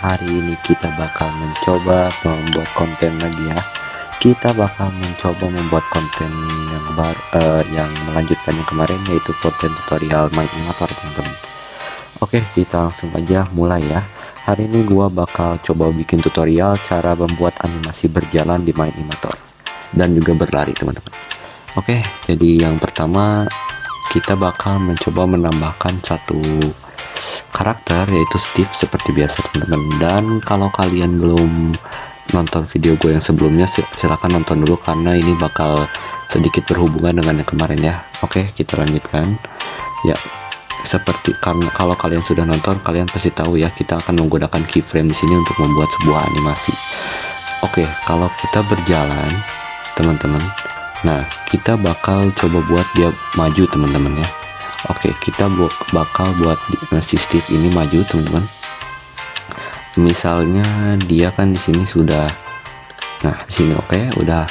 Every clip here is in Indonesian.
hari ini kita bakal mencoba membuat konten lagi ya. Kita bakal mencoba membuat konten yang baru, yang melanjutkan yang kemarin, yaitu konten tutorial Mine-Imator, teman-teman. Oke, kita langsung aja mulai ya. Hari ini gua bakal coba bikin tutorial cara membuat animasi berjalan di Mine-Imator dan juga berlari, teman-teman. Oke, jadi yang pertama kita bakal mencoba menambahkan satu karakter, yaitu Steve, seperti biasa, teman-teman. Dan kalau kalian belum nonton video gue yang sebelumnya, silahkan nonton dulu karena ini bakal sedikit berhubungan dengan yang kemarin ya. Oke, kita lanjutkan ya. Seperti kalau kalian sudah nonton, kalian pasti tahu ya, kita akan menggunakan keyframe di sini untuk membuat sebuah animasi. Oke, kalau kita berjalan, teman-teman, nah kita bakal coba buat dia maju, teman-teman ya. Oke, kita bakal buat si Steve ini maju, teman-teman. Misalnya dia kan di sini sudah, nah di sini oke, udah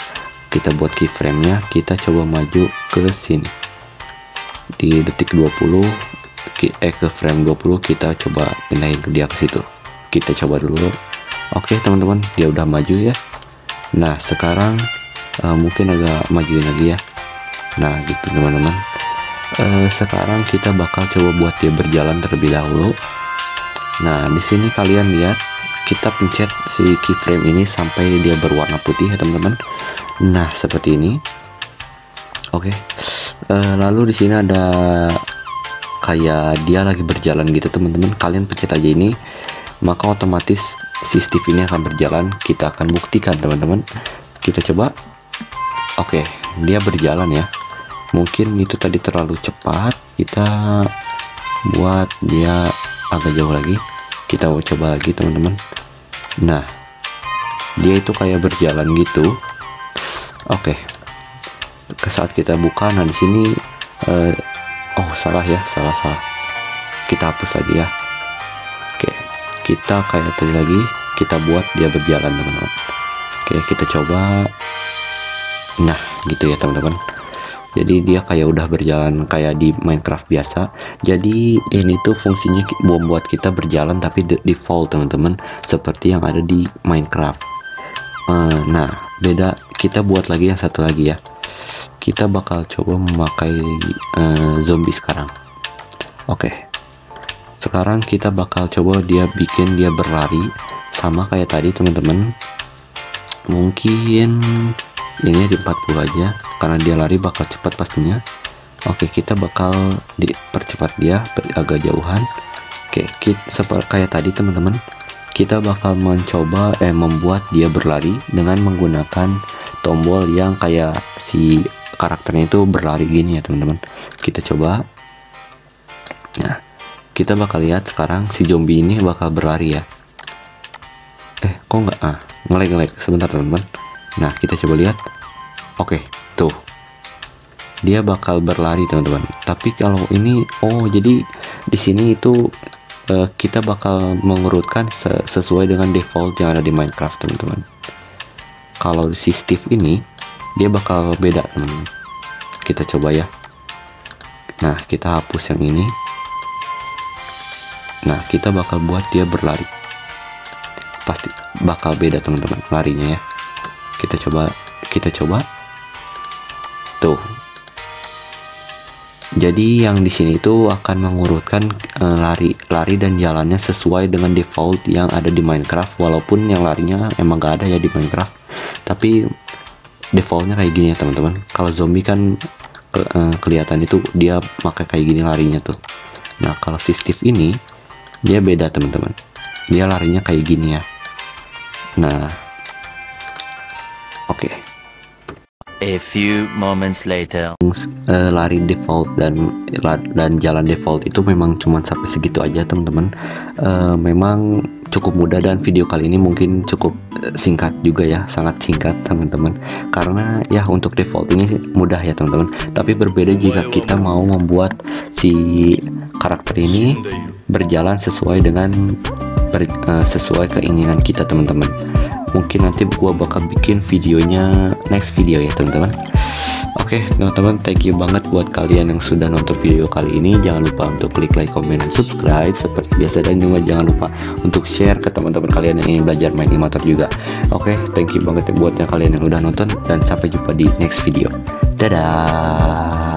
kita buat keyframe-nya. Kita coba maju ke sini di detik 20, ke frame 20 kita coba pindahin dia ke situ. Kita coba dulu. Oke, teman-teman, dia udah maju ya. Nah sekarang mungkin agak majuin lagi ya. Nah gitu, teman-teman. Sekarang kita bakal coba buat dia berjalan terlebih dahulu. Nah di sini kalian lihat, kita pencet si keyframe ini sampai dia berwarna putih ya, teman-teman. Nah seperti ini. Oke. Lalu di sini ada kayak dia lagi berjalan gitu, teman-teman. Kalian pencet aja ini, maka otomatis si Steve ini akan berjalan. Kita akan buktikan, teman-teman. Kita coba. Oke, dia berjalan ya. Mungkin itu tadi terlalu cepat. Kita buat dia agak jauh lagi. Kita mau coba lagi, teman-teman. Nah dia itu kayak berjalan gitu. Oke, ke saat kita buka, nah di sini oh salah ya, salah kita hapus lagi ya. Oke, kita kayak tadi lagi, kita buat dia berjalan, teman-teman. Oke, kita coba. Nah gitu ya, teman-teman. Jadi dia kayak udah berjalan kayak di Minecraft biasa. Jadi ini tuh fungsinya membuat kita berjalan tapi default, teman-teman, seperti yang ada di Minecraft. Nah beda, kita buat lagi yang satu lagi ya. Kita bakal coba memakai zombie sekarang. Oke, sekarang kita bakal coba dia bikin dia berlari sama kayak tadi, teman-teman. Mungkin ini di 40 aja karena dia lari bakal cepat pastinya. Oke, kita bakal dipercepat dia agak jauhan. Oke, seperti kayak tadi, teman-teman, kita bakal mencoba membuat dia berlari dengan menggunakan tombol yang kayak si karakternya itu berlari gini ya, teman-teman. Kita coba. Nah kita bakal lihat sekarang si zombie ini bakal berlari ya. Kok nggak ngelag sebentar, teman-teman. Nah kita coba lihat. Oke, tuh dia bakal berlari, teman-teman. Tapi kalau ini, oh jadi di sini itu kita bakal mengurutkan sesuai dengan default yang ada di Minecraft, teman-teman. Kalau si Steve ini dia bakal beda, teman-teman. Kita coba ya. Nah kita hapus yang ini. Nah kita bakal buat dia berlari, pasti bakal beda, teman-teman, larinya ya. Kita coba tuh. Jadi yang di sini itu akan mengurutkan lari dan jalannya sesuai dengan default yang ada di Minecraft, walaupun yang larinya emang gak ada ya di Minecraft, tapi defaultnya kayak gini ya, teman-teman. Kalau zombie kan kelihatan itu dia pakai kayak gini larinya tuh. Nah kalau si Steve ini dia beda, teman-teman, dia larinya kayak gini ya. Nah oke. A few moments later. Lari default dan jalan default itu memang cuma sampai segitu aja, teman-teman. Memang cukup mudah dan video kali ini mungkin cukup singkat juga ya, sangat singkat, teman-teman. Karena ya untuk default ini mudah ya, teman-teman. Tapi berbeda jika kita mau membuat si karakter ini berjalan sesuai dengan sesuai keinginan kita, teman-teman. Mungkin nanti gua bakal bikin videonya next video ya, teman-teman. Oke teman-teman, thank you banget buat kalian yang sudah nonton video kali ini. Jangan lupa untuk klik like, comment, dan subscribe seperti biasa, dan juga jangan lupa untuk share ke teman-teman kalian yang ingin belajar Mine-Imator juga. Oke, thank you banget buat kalian yang udah nonton, dan sampai jumpa di next video. Dadah.